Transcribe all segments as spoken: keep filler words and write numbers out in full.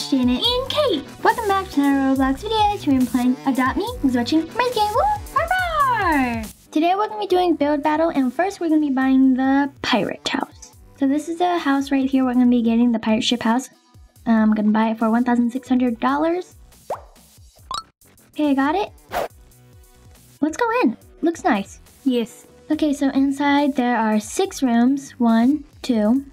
it's Janet and Kate. Welcome back to another Roblox video. Today we're playing Adopt Me. Who's watching? My J K World Champion. Today we're gonna be doing build battle, and first we're gonna be buying the pirate house. So this is the house right here. We're gonna be getting the pirate ship house. I'm gonna buy it for one thousand six hundred dollars. Okay, I got it. Let's go in. Looks nice. Yes. Okay, so inside there are six rooms. One, two,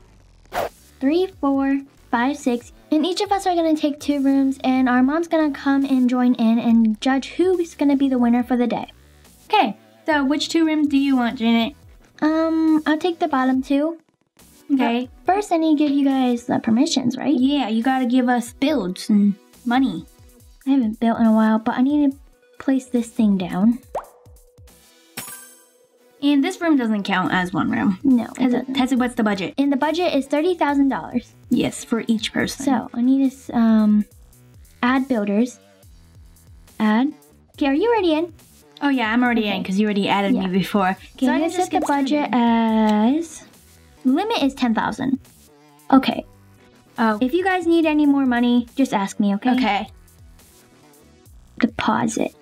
three, four, five, six. And each of us are gonna take two rooms, and our mom's gonna come and join in and judge who's gonna be the winner for the day. Okay, so which two rooms do you want, Janet? Um, I'll take the bottom two. Okay. Yep. First, I need to give you guys the permissions, right? Yeah, you gotta give us builds and money. I haven't built in a while, but I need to place this thing down. And this room doesn't count as one room. No, it doesn't. Tessie, what's the budget? And the budget is thirty thousand dollars. Yes, for each person. So, I need to um, add builders. Add. Okay, are you already in? Oh, yeah, I'm already okay. in because you already added yeah. me before. Okay, so I'm going to set the budget started. as... Limit is ten thousand dollars. Okay. Oh. If you guys need any more money, just ask me, okay? Okay. Deposit.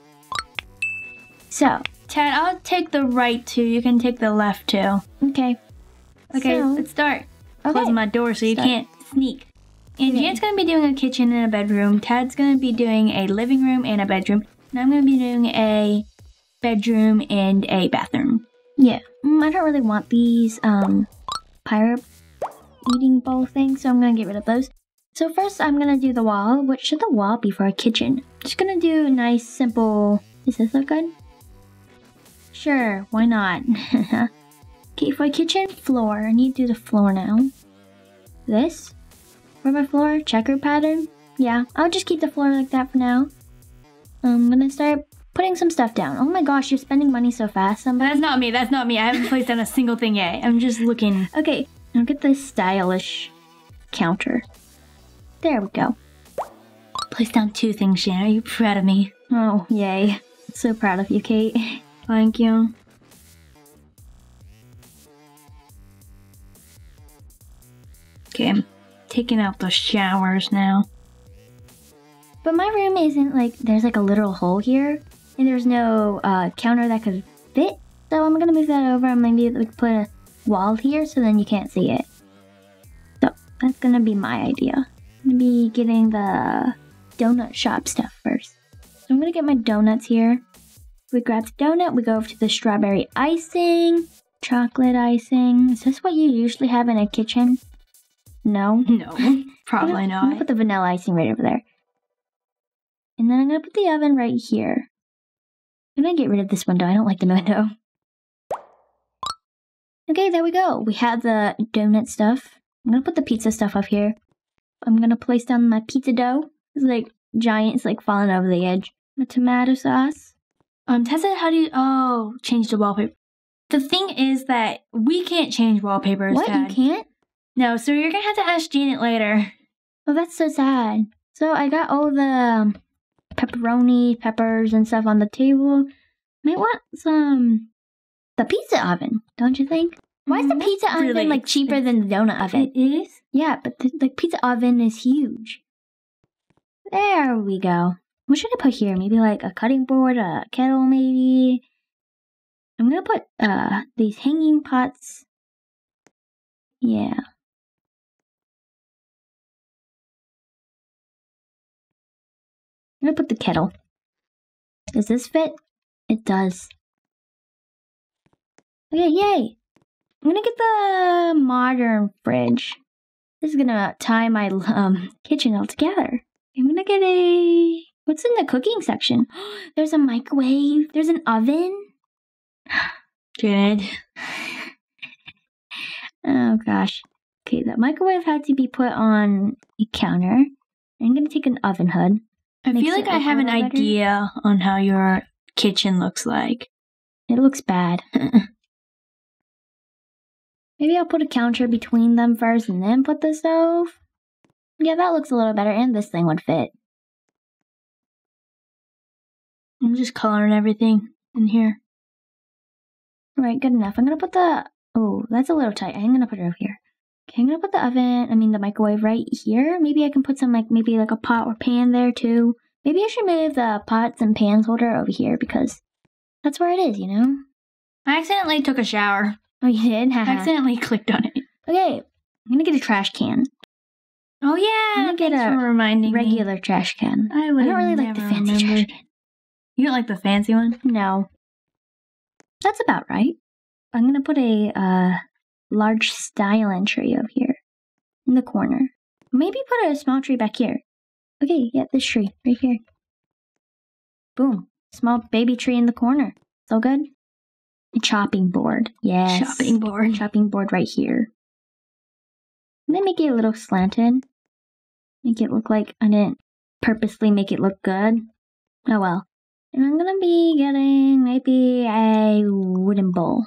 So... Ted, I'll take the right two. You can take the left two. Okay. Okay, so, let's start. Okay. Close my door so you start. can't sneak. And okay. Janet's going to be doing a kitchen and a bedroom. Tad's going to be doing a living room and a bedroom. And I'm going to be doing a bedroom and a bathroom. Yeah. Mm, I don't really want these um, pirate eating bowl things, so I'm going to get rid of those. So first, I'm going to do the wall. What should the wall be for a kitchen? Just going to do a nice, simple... Does this look good? Sure, why not? Okay, for kitchen, floor. I need to do the floor now. This? For my floor, checker pattern? Yeah, I'll just keep the floor like that for now. I'm gonna start putting some stuff down. Oh my gosh, you're spending money so fast. Somebody. That's not me, that's not me. I haven't placed down a single thing yet. I'm just looking. Okay, I'll get this stylish counter. There we go. Place down two things, Shannon. Are you proud of me? Oh, yay. So proud of you, Kate. Thank you. Okay, I'm taking out the showers now. But my room isn't like, there's like a little hole here. And there's no uh, counter that could fit. So I'm going to move that over and maybe like, put a wall here so then you can't see it. So that's going to be my idea. I'm going to be getting the donut shop stuff first. So I'm going to get my donuts here. We grab the donut, we go over to the strawberry icing, chocolate icing. Is this what you usually have in a kitchen? No? No, probably I'm gonna, not. I'm gonna put the vanilla icing right over there. And then I'm gonna put the oven right here. I'm gonna get rid of this window, I don't like the window. Okay, there we go. We have the donut stuff. I'm gonna put the pizza stuff up here. I'm gonna place down my pizza dough. It's like giant, it's like falling over the edge. The tomato sauce. Um, Tessa, how do you... Oh, change the wallpaper. The thing is that we can't change wallpapers, What? Dad. You can't? No, so you're going to have to ask Janet later. Oh, that's so sad. So I got all the um, pepperoni, peppers, and stuff on the table. Might want some... The pizza oven, don't you think? Why is the pizza mm, oven, really like, cheaper than the donut oven? It is? Yeah, but the like, pizza oven is huge. There we go. What should I put here? Maybe like a cutting board, a kettle maybe. I'm going to put uh, these hanging pots. Yeah. I'm going to put the kettle. Does this fit? It does. Okay, yay. I'm going to get the modern fridge. This is going to tie my um, kitchen all together. I'm going to get a... What's in the cooking section? There's a microwave. There's an oven. Janet. Oh, gosh. Okay, that microwave had to be put on a counter. I'm going to take an oven hood. I feel like I have an idea on how your kitchen looks like. It looks bad. Maybe I'll put a counter between them first and then put the stove. Yeah, that looks a little better, and this thing would fit. I'm just coloring everything in here. All right, good enough. I'm going to put the... Oh, that's a little tight. I'm going to put it over here. Okay, I'm gonna put the oven, I mean the microwave right here. Maybe I can put some like, maybe like a pot or pan there too. Maybe I should move the pots and pans holder over here because that's where it is, you know? I accidentally took a shower. Oh, you did? I accidentally clicked on it. Okay, I'm gonna get a trash can. Oh yeah, I'm gonna get a reminding regular me. trash can. I, I don't really like the fancy remembered. trash can. You don't like the fancy one? No. That's about right. I'm gonna put a uh, large style entry over here in the corner. Maybe put a small tree back here. Okay, yeah, this tree right here. Boom. Small baby tree in the corner. So good. A chopping board. Yes. Chopping board. Chopping board right here. And then make it a little slanted. Make it look like I didn't purposely make it look good. Oh well. And I'm gonna be getting maybe a wooden bowl.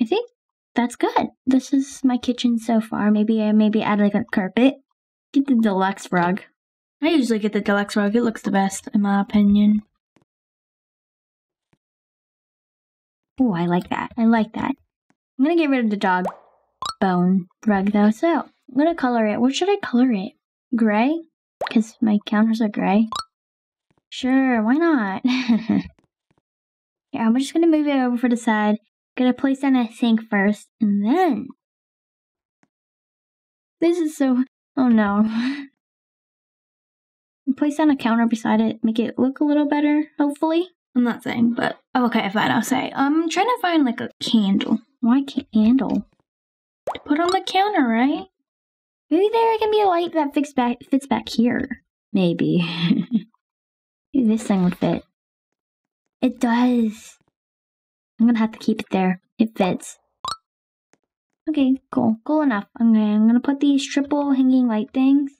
I think that's good. This is my kitchen so far. Maybe I maybe add like a carpet. Get the deluxe rug. I usually get the deluxe rug. It looks the best in my opinion. Oh, I like that. I like that. I'm gonna get rid of the dog bone rug though. So I'm gonna color it. What should I color it? Gray? Because my counters are gray. Sure, why not? Yeah, I'm just gonna move it over for the side. Gonna place down a sink first, and then this is so. Oh no! Place down a counter beside it, make it look a little better. Hopefully, I'm not saying, but oh, okay, fine. I'll say. I'm trying to find like a candle. Why candle? To put on the counter, right? Maybe there can be a light that fits back fits back here. Maybe. This thing would fit. It does. I'm gonna have to keep it there. It fits. Okay, cool. Cool enough. I'm gonna, I'm gonna put these triple hanging light things.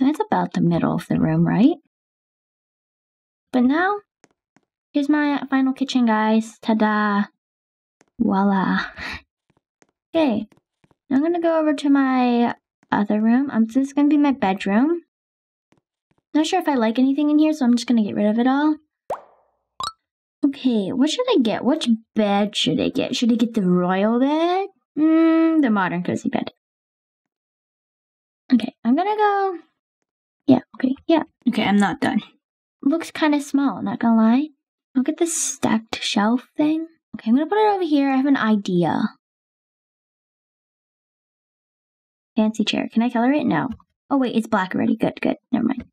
That's about the middle of the room, right? But now, here's my final kitchen, guys. Ta-da. Voila. Okay. Now I'm gonna go over to my other room. Um, so this is gonna be my bedroom. Not sure if I like anything in here, so I'm just gonna get rid of it all. Okay, what should I get? Which bed should I get? Should I get the royal bed? Mmm, the modern cozy bed. Okay, I'm gonna go... Yeah, okay, yeah. Okay, I'm not done. Looks kind of small, not gonna lie. Look at this stacked shelf thing. Okay, I'm gonna put it over here. I have an idea. Fancy chair. Can I color it? No. Oh wait, it's black already. Good, good. Never mind.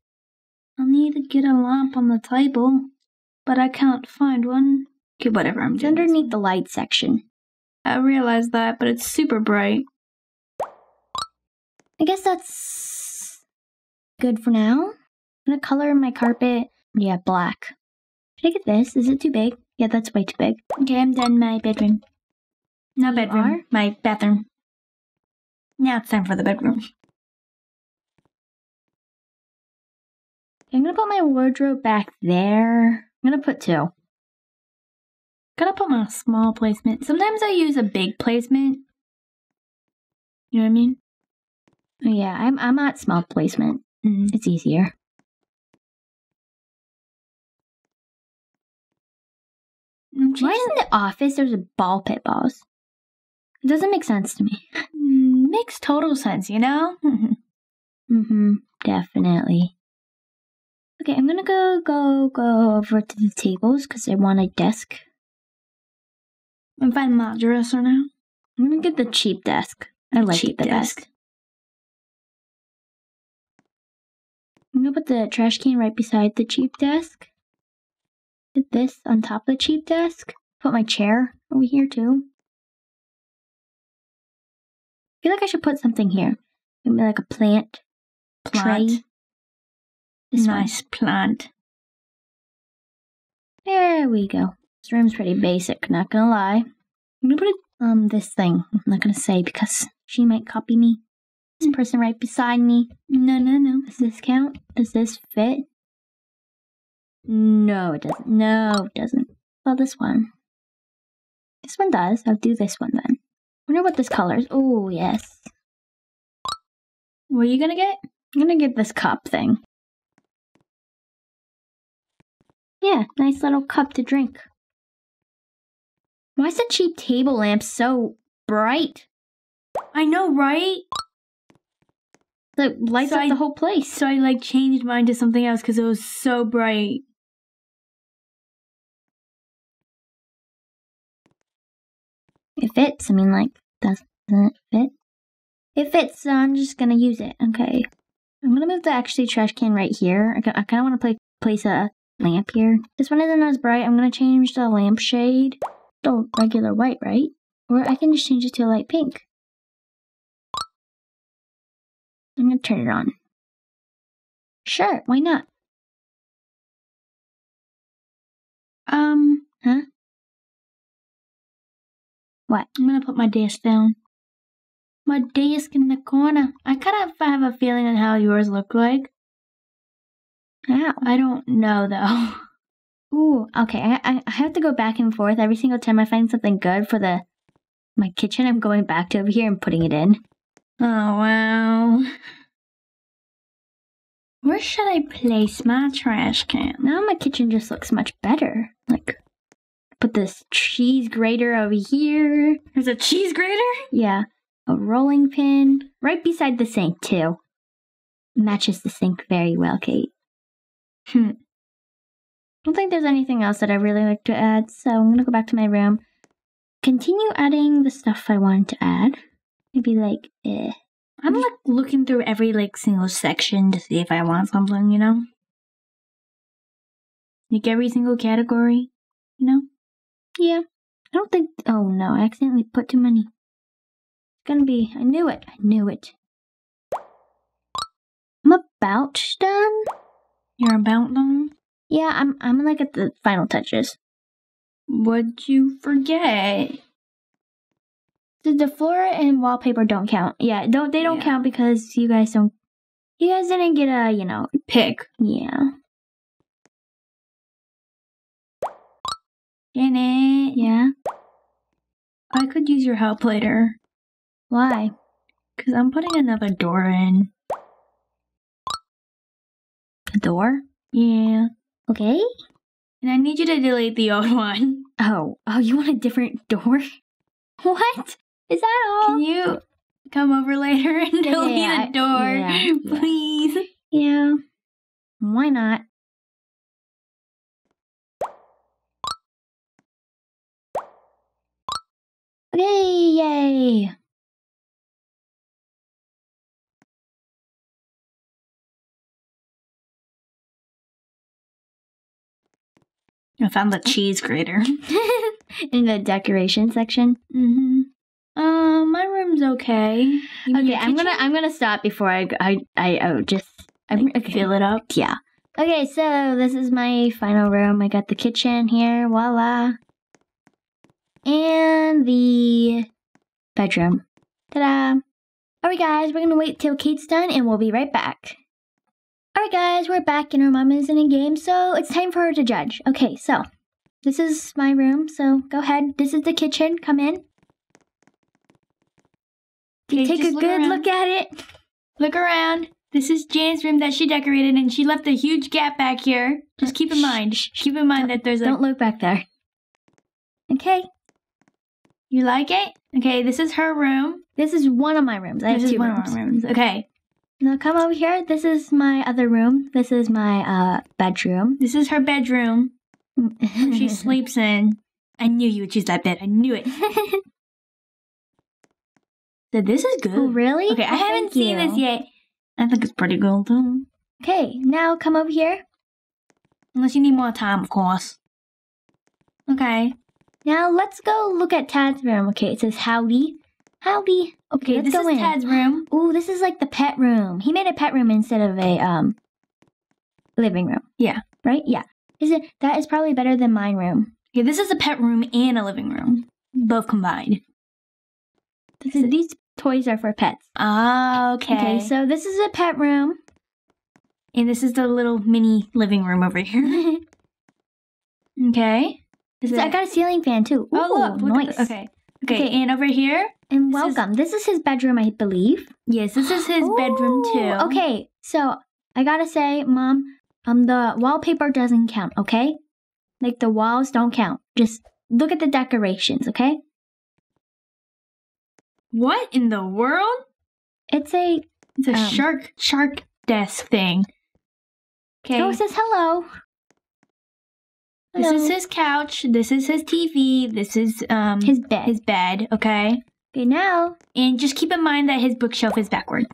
I'll need to get a lamp on the table, but I can't find one. Okay, whatever. I'm doing. It's underneath the light section. I realize that, but it's super bright. I guess that's good for now. I'm gonna color my carpet. Yeah, black. Should I get this? Is it too big? Yeah, that's way too big. Okay, I'm done my bedroom. No bedroom. Are? My bathroom. Now it's time for the bedroom. I'm gonna put my wardrobe back there. I'm gonna put two. Gotta put my small placement. Sometimes I use a big placement. You know what I mean? Yeah, I'm I'm at small placement. Mm-hmm. It's easier. Why in the office there's a ball pit balls? It doesn't make sense to me. Makes total sense, you know? Mm-hmm. Definitely. Okay, I'm gonna go go go over to the tables because I want a desk. I'm finding my dresser now. I'm gonna get the cheap desk. I like it the best. I'm gonna put the trash can right beside the cheap desk. Put this on top of the cheap desk. Put my chair over here too. I feel like I should put something here. Maybe like a plant. Plant. Tray. This nice one. Plant. There we go. This room's pretty basic, not gonna lie. I'm gonna put it on this thing. I'm not gonna say because she might copy me. This person right beside me. No, no, no. Does this count? Does this fit? No, it doesn't. No, it doesn't. Well, this one. This one does. I'll do this one then. Wonder what this color is. Oh, yes. What are you gonna get? I'm gonna get this cup thing. Yeah, nice little cup to drink. Why is the cheap table lamp so bright? I know, right? It lights so up I, the whole place. So I like changed mine to something else because it was so bright. It fits. I mean, like, doesn't it fit? It fits, so I'm just going to use it. Okay. I'm going to move the actually trash can right here. I, I kind of want to play, place a lamp here. This one isn't as bright. I'm going to change the lamp shade to regular white, right? Or I can just change it to a light pink. I'm going to turn it on. Sure, why not? Um, huh? What? I'm going to put my desk down. My desk in the corner. I kind of have a feeling on how yours look like. How? I don't know, though. Ooh, okay. I, I have to go back and forth every single time I find something good for the my kitchen. I'm going back to over here and putting it in. Oh, wow. Where should I place my trash can? Now my kitchen just looks much better. Like, put this cheese grater over here. There's a cheese grater? Yeah. A rolling pin. Right beside the sink, too. Matches the sink very well, Kate. Hmm. I don't think there's anything else that I really like to add, so I'm going to go back to my room. Continue adding the stuff I wanted to add. Maybe like, eh. I'm like looking through every like single section to see if I want something, you know? Like every single category, you know? Yeah. I don't think, oh no, I accidentally put too many. It's gonna be, I knew it, I knew it. I'm about done. You're about done? Yeah, I'm, I'm like at the final touches. What'd you forget? The floor and wallpaper don't count. Yeah, don't they don't yeah. count because you guys don't. You guys didn't get a, you know, pick. Yeah. Janet. Yeah. I could use your help later. Why? Because I'm putting another door in. A door? Yeah. Okay. And I need you to delete the old one. Oh. Oh, you want a different door? What? Is that all? Can you come over later and delete yeah, the door, yeah, yeah. please? Yeah. Why not? Okay, yay! I found the cheese grater. In the decoration section. Mm-hmm. Uh, my room's okay. You okay, I'm gonna I'm gonna stop before I I I oh, just I like, okay. fill it up. Yeah. Okay, so this is my final room. I got the kitchen here, voila, and the bedroom. Ta-da! All right, guys, we're gonna wait till Kate's done, and we'll be right back. All right, guys, we're back, and our mom is in a game, so it's time for her to judge. Okay, so this is my room. So go ahead. This is the kitchen. Come in. Okay, take a look good around. Look at it. Look around. This is Jane's room that she decorated, and she left a huge gap back here. Just keep in mind. Keep in mind don't, that there's a... Don't look back there. Okay. You like it? Okay, this is her room. This is one of my rooms. I this have two one rooms. Of our rooms. Okay. Now come over here. This is my other room. This is my uh bedroom. This is her bedroom. She sleeps in. I knew you would choose that bed. I knew it. So this is good. Oh, really? Okay, I oh, haven't seen you. This yet. I think it's pretty good. Cool. Okay, now come over here. Unless you need more time, of course. Okay. Now let's go look at Tad's room. Okay, it says howdy. Howdy. Okay, okay let's this go is in. Tad's room. Ooh, this is like the pet room. He made a pet room instead of a um living room. Yeah. Right? Yeah. Is it that is probably better than mine room. Okay, this is a pet room and a living room. Both combined. This is, these toys are for pets. Oh, okay. Okay, so this is a pet room. And this is the little mini living room over here. Okay. Is so it... I got a ceiling fan, too. Ooh, oh, look. look nice. Okay. okay. Okay, and over here. And this welcome. Is... This is his bedroom, I believe. Yes, this is his Ooh, bedroom, too. Okay, so I got to say, Mom, um, the wallpaper doesn't count, okay? Like, the walls don't count. Just Look at the decorations, okay? What in the world? It's a... It's a um, shark, shark desk thing. Okay. So it says hello. Hello. This is his couch. This is his T V. This is um his bed. His bed. Okay. Okay. Now, and just keep in mind that his bookshelf is backward.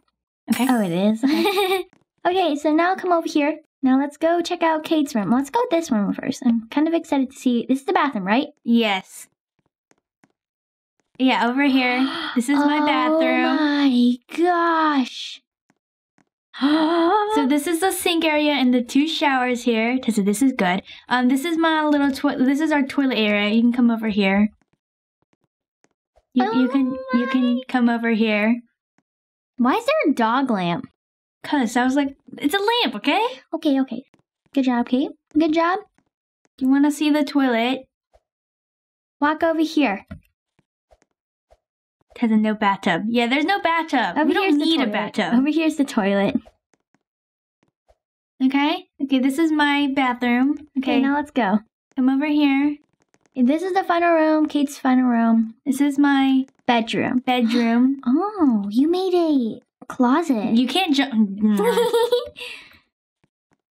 Okay. Oh, it is. Okay. Okay. So now come over here. Now let's go check out Kate's room. Let's go with this one first. I'm kind of excited to see. This is the bathroom, right? Yes. Yeah, over here. This is my bathroom. Oh my gosh. So this is the sink area and the two showers here. So this is good. Um, this is my little toilet. This is our toilet area. You can come over here. You, oh you can my. you can come over here. Why is there a dog lamp? Cause I was like, it's a lamp, okay? Okay, okay. Good job, Kate. Good job. You want to see the toilet? Walk over here. Has a no bathtub. Yeah, there's no bathtub. Over we don't need a bathtub. Over here's the toilet. Okay. Okay, this is my bathroom. Okay, okay, now let's go. Come over here. This is the final room, Kate's final room. This is my bedroom. Bedroom. Oh, you made a closet. You can't jump. No.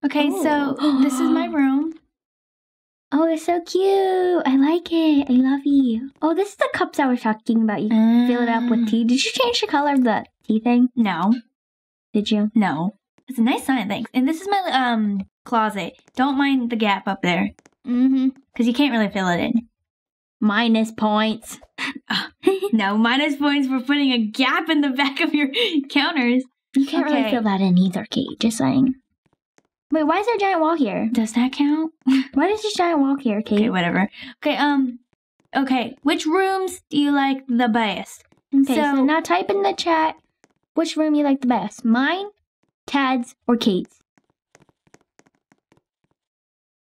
Okay, oh. So this is my room. Oh, it's so cute. I like it. I love you. Oh, this is the cups I was talking about. You can mm. fill it up with tea. Did you change the color of the tea thing? No. Did you? No. It's a nice sign, thanks. And this is my um closet. Don't mind the gap up there. Mm-hmm. Because you can't really fill it in. Minus points. Oh, no, minus points for putting a gap in the back of your counters. You can't okay. really fill that in either, Kate. Just saying. Wait, why is there a giant wall here? Does that count? Why is this giant wall here, Kate? Okay, whatever. Okay, um, okay. Which rooms do you like the best? Okay, so, so now type in the chat which room you like the best. Mine, Tad's, or Kate's.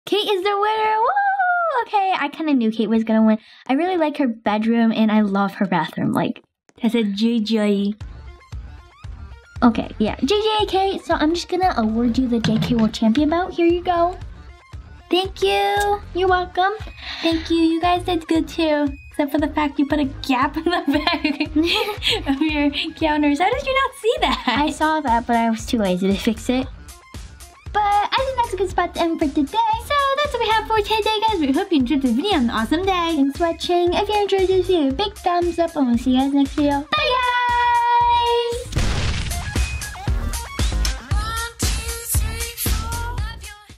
Kate is the winner! Woo! Okay, I kind of knew Kate was going to win. I really like her bedroom, and I love her bathroom. Like, that's a J J. Okay, yeah. J J, Kate, so I'm just gonna award you the J K World Champion belt. Here you go. Thank you. You're welcome. Thank you. You guys did good too. Except for the fact you put a gap in the back of your counters. How did you not see that? I saw that, but I was too lazy to fix it. But I think that's a good spot to end for today. So that's what we have for today, guys. We hope you enjoyed this video on an awesome day. Thanks for watching. If you enjoyed this video, big thumbs up, and we'll see you guys next video. Bye, guys.